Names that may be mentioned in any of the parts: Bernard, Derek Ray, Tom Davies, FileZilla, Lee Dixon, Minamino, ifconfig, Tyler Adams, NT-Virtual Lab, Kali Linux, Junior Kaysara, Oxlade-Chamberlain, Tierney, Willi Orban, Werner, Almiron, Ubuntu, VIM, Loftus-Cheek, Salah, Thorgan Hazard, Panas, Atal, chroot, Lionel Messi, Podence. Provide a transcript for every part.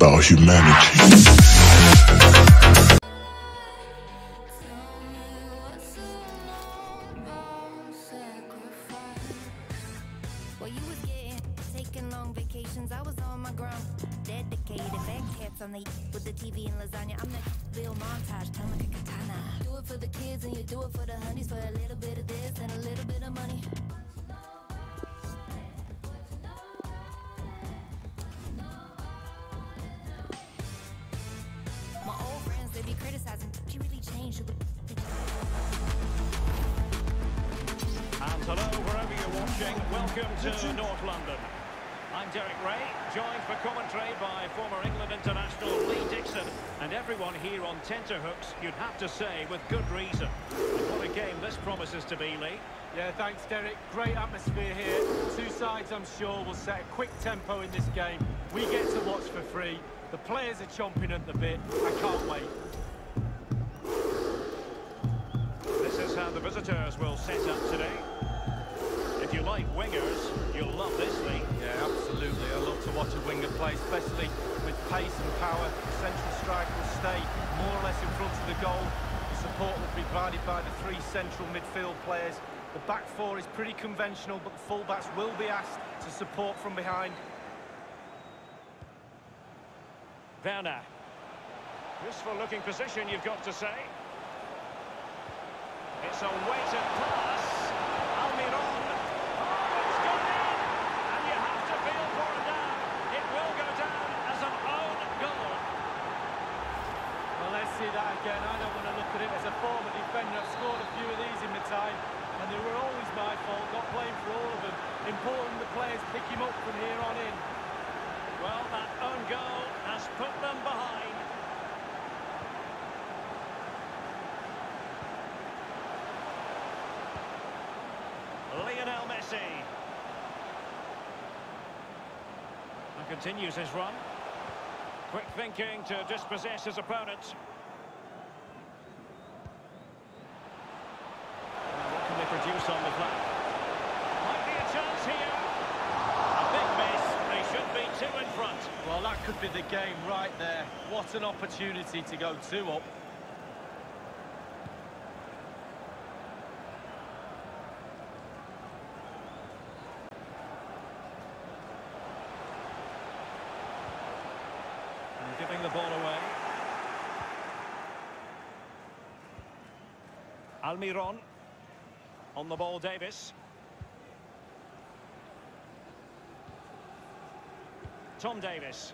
about humanity. And hello, wherever you're watching, welcome to North London. I'm Derek Ray, joined for commentary by former England international Lee Dixon. And everyone here on tenterhooks, you'd have to say, with good reason. What a game this promises to be, Lee. Yeah, thanks, Derek. Great atmosphere here. Two sides, I'm sure, will set a quick tempo in this game. We get to watch for free. The players are chomping at the bit. I can't wait. How the visitors will set up today. If you like wingers, you'll love this league. Yeah, absolutely. I love to watch a winger play, especially with pace and power. The central striker will stay more or less in front of the goal. The support will be provided by the three central midfield players. The back four is pretty conventional, but the fullbacks will be asked to support from behind. Werner. Useful looking position, you've got to say. It's a weighted pass. Almiron. Oh, it's gone in. And you have to feel for it now. It will go down as an own goal. Well, let's see that again. I don't want to look at it as a former defender. I've scored a few of these in my time, and they were always my fault. Not playing for all of them. Important the players pick him up from here on in. Well, that own goal has put them behind. Lionel Messi. And continues his run. Quick thinking to dispossess his opponent. Now what can they produce on the flank? Might be a chance here. A big miss. They should be two in front. Well, that could be the game right there. What an opportunity to go 2 up. Giving the ball away. Almiron. On the ball, Davies. Tom Davies.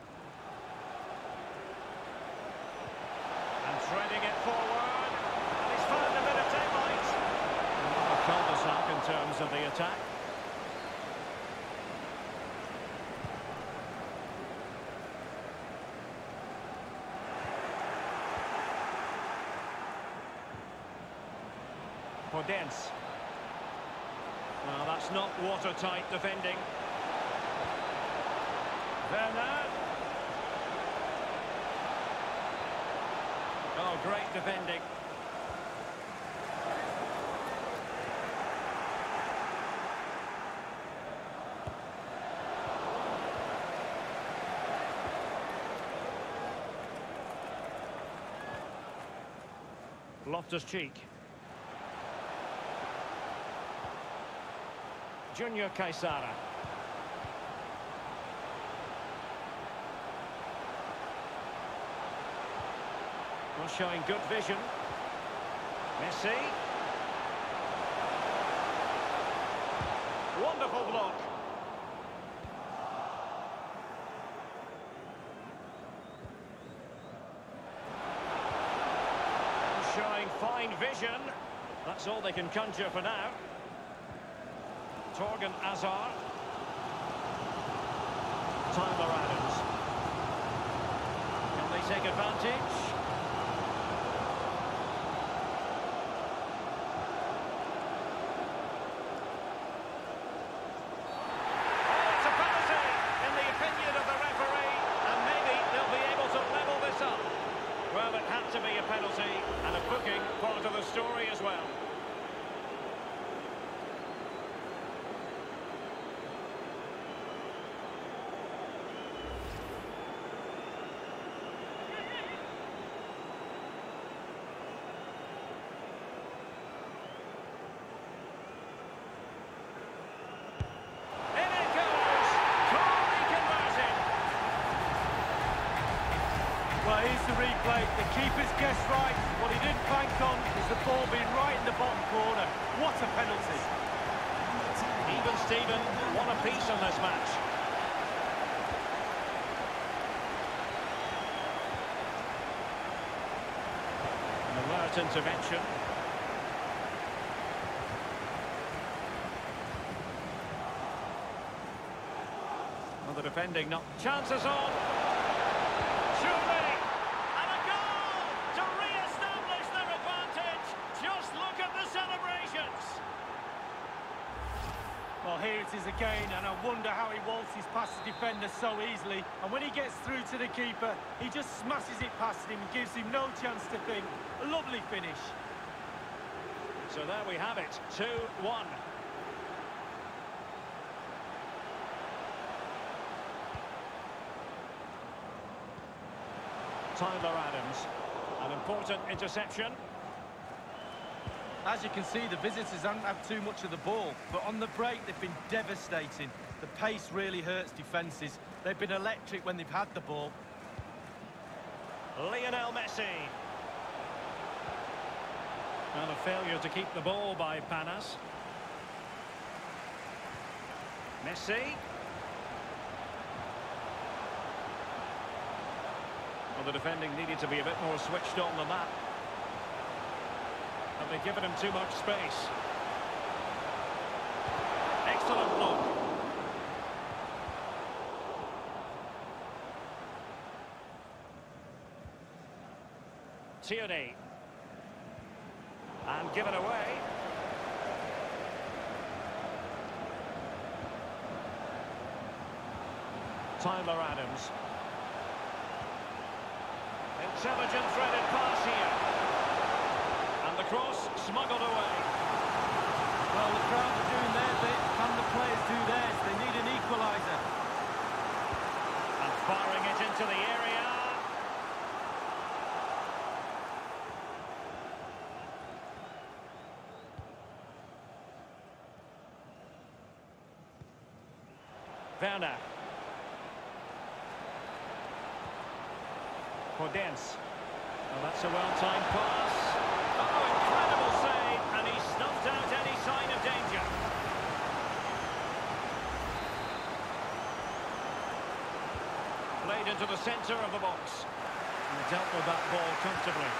And threading it forward. And he's found a bit of daylight. A cul-de-sac in terms of the attack. Podence. Well, that's not watertight defending. Bernard. Oh, great defending. Loftus-Cheek. Junior Kaysara. Well, showing good vision. Messi. Wonderful block. Showing fine vision. That's all they can conjure for now. Thorgan Hazard. Tyler Adams. Can they take advantage? It's a penalty, in the opinion of the referee, and maybe they'll be able to level this up. Well, it had to be a penalty, and a booking part of the story as well. Well, here's the replay. The keeper's guessed right. What he didn't bank on is the ball being right in the bottom corner. What a penalty. Even Steven, one apiece on this match. An alert intervention. The defending, not chances on. Surely, and a goal to re-establish their advantage. Just look at the celebrations. Well, here it is again, and I wonder how he waltzes past the defender so easily. And when he gets through to the keeper, he just smashes it past him and gives him no chance to think. A lovely finish. So there we have it, 2-1. Tyler Adams, an important interception. As you can see, the visitors haven't had too much of the ball, but on the break they've been devastating. The pace really hurts defences. They've been electric when they've had the ball. Lionel Messi. And a failure to keep the ball by Panas. Messi. Well, the defending needed to be a bit more switched on than that. And they've given him too much space. Excellent block. Tierney. And given away. Tyler Adams. Intelligent threaded pass here. And the cross smuggled away. Well, the crowd are doing their bit, and the players do theirs. They need an equaliser. And firing it into the area. Werner. Podence. Well, that's a well-timed pass. Oh, incredible save, and he snuffed out any sign of danger. Played into the centre of the box. And dealt with that ball comfortably.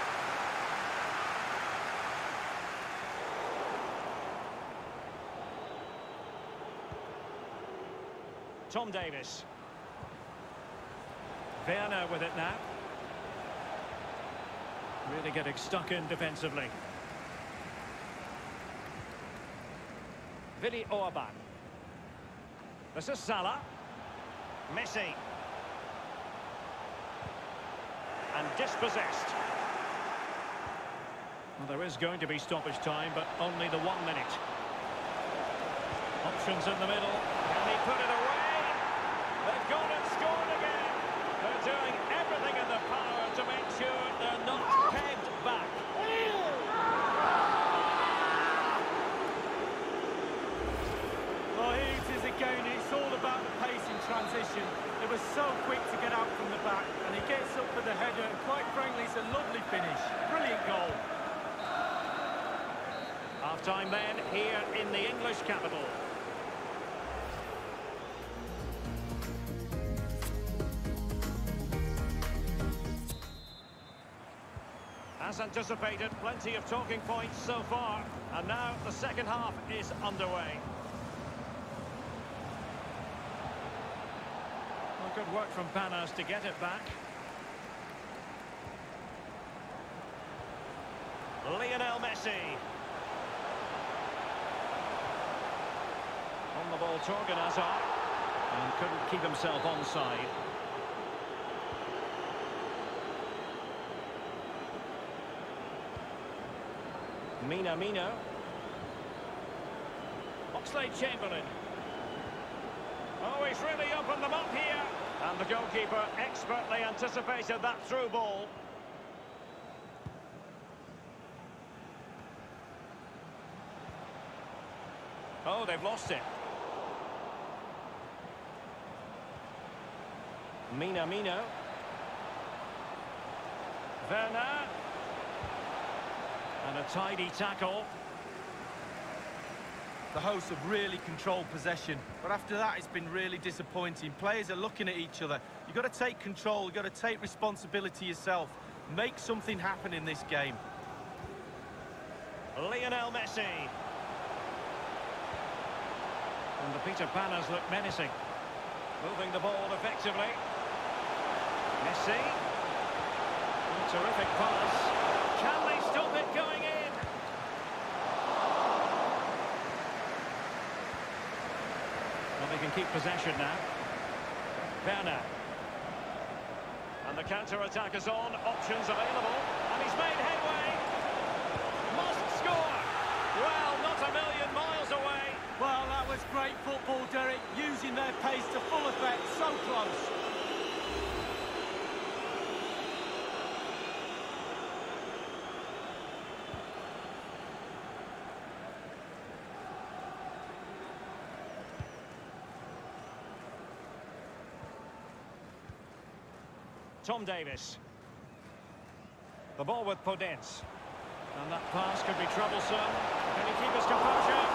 Tom Davies. Werner with it now. Really getting stuck in defensively. Willi Orban. This is Salah. Messi. And dispossessed. Well, there is going to be stoppage time, but only the 1 minute. Options in the middle. Can they put it away? They've gone and scored again. They're doing everything in their power to make sure they're not pegged back. Well, here it is again. It's all about the pace in transition. They were so quick to get out from the back, and he gets up for the header, and quite frankly, it's a lovely finish. Brilliant goal. Half-time then, here in the English capital. As anticipated, plenty of talking points so far, and now the second half is underway. Well, good work from Panas to get it back. Lionel Messi. On the ball, Thorgan Hazard, and couldn't keep himself onside. Minamino. Oxlade-Chamberlain. Oh, he's really opened them up here. And the goalkeeper expertly anticipated that through ball. Oh, they've lost it. Minamino. Werner. And a tidy tackle. The hosts have really controlled possession, but after that it's been really disappointing. Players are looking at each other. You've got to take control, you've got to take responsibility yourself. Make something happen in this game. Lionel Messi. And the Peter Panas look menacing. Moving the ball effectively. Messi. A terrific pass. Can they stop it going in? Well, they can keep possession now. Bernard. And the counter-attack is on. Options available. And he's made headway. Must score. Well, not a million miles away. Well, that was great football, Derek. Using their pace to full effect. So close. Tom Davies. The ball with Podence. And that pass could be troublesome. Can he keep his composure?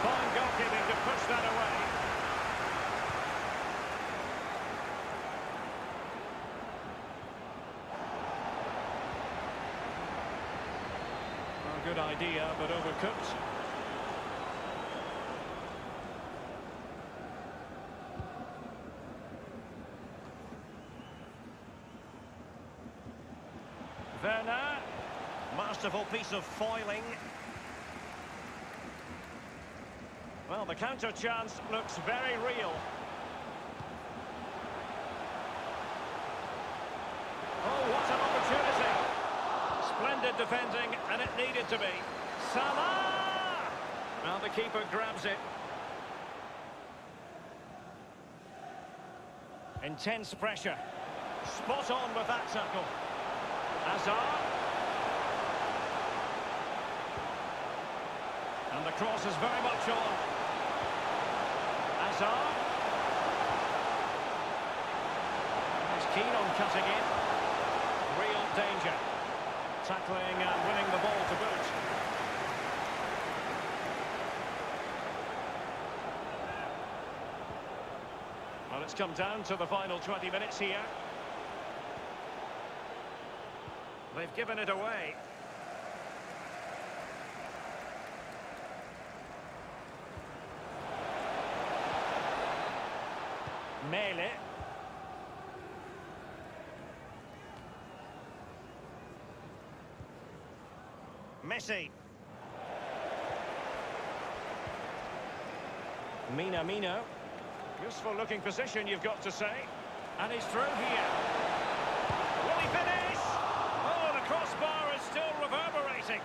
Fine goalkeeping to push that away. Well, good idea, but overcooked. Werner, masterful piece of foiling. Well, the counter chance looks very real. Oh, what an opportunity. Splendid defending, and it needed to be. Salah! Now the keeper grabs it. Intense pressure. Spot on with that tackle. Hazard. And the cross is very much on. Hazard. He's keen on cutting in. Real danger. Tackling and winning the ball to boot. Well, it's come down to the final 20 minutes here. They've given it away. Mele. Messi. Minamino. Useful looking position, you've got to say. And he's through here. Will he finish? Crossbar is still reverberating.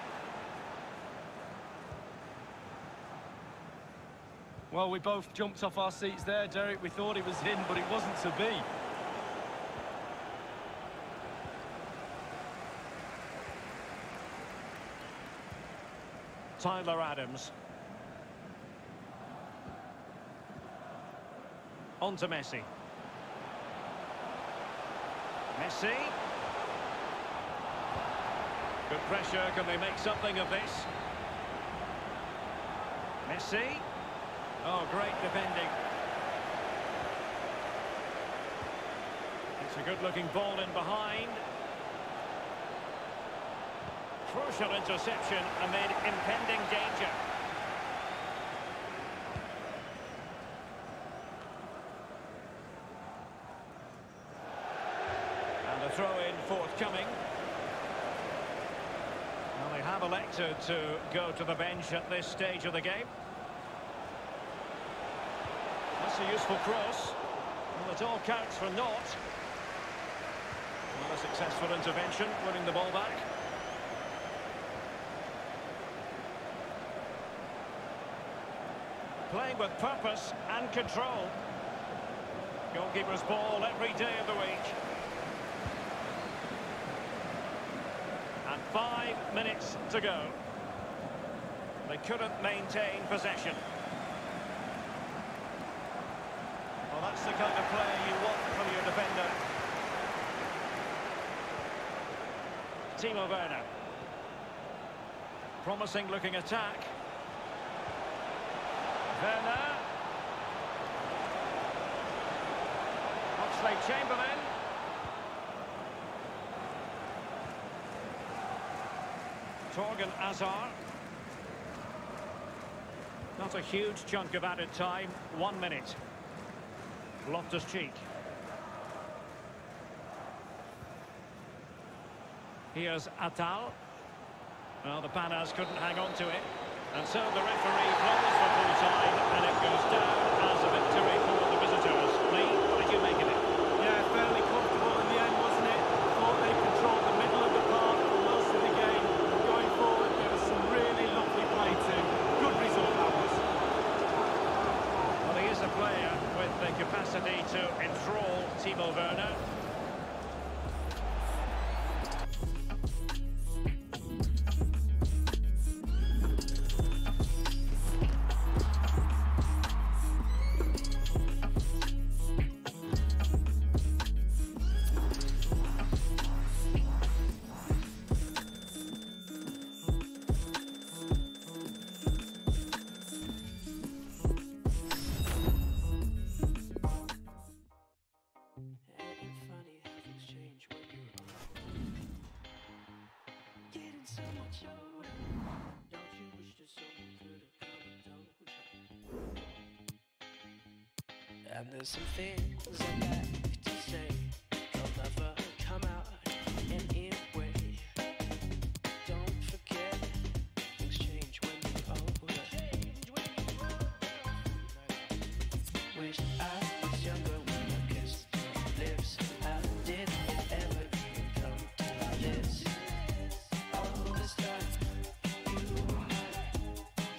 Well, we both jumped off our seats there, Derek. We thought it was in, but it wasn't to be. Tyler Adams. On to Messi. Messi. Good pressure, can they make something of this? Messi. Oh, great defending. It's a good-looking ball in behind. Crucial interception amid impending danger. And a throw-in forthcoming. They have elected to go to the bench at this stage of the game. That's a useful cross. Well, it all counts for naught. Well, a successful intervention, winning the ball back. Playing with purpose and control. Goalkeeper's ball every day of the week. 5 minutes to go. They couldn't maintain possession. Well, that's the kind of player you want from your defender. Timo Werner. Promising looking attack. Werner. Oxlade-Chamberlain. Thorgan Hazard. Not a huge chunk of added time. 1 minute. Loftus-Cheek. Here's Atal. Well, the Panas couldn't hang on to it. And so the referee blows for full time, and it goes down as a victory for the visitors. Lee, what did you make of it? Yeah, fairly comfortable in the end, wasn't it? Thought they controlled the middle of the park for most of the game. Going forward, there was some really lovely play too. Good result that was. Well, he is a player with the capacity to enthrall Timo Werner. And there's some things I got to say, they'll never come out in any way. Don't forget, things change when you're older. Wish I was younger when I kissed your lips. How did it ever come to this? All this time, you were mine,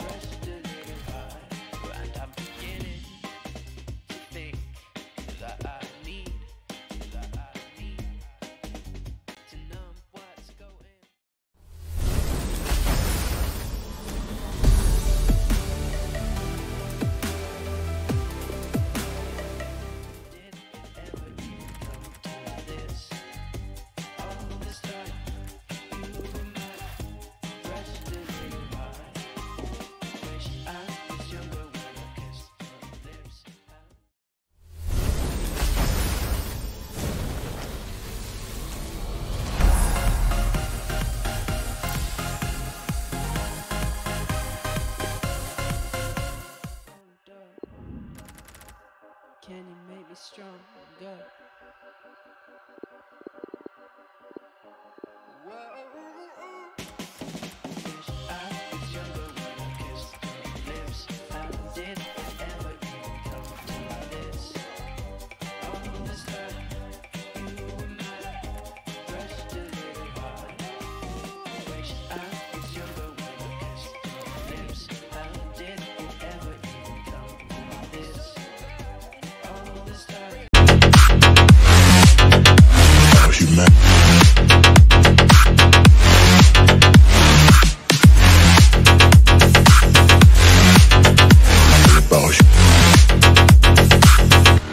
rested in your heart, and I'm beginning. Can you make me strong? Go.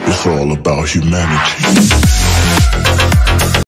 It's all about humanity.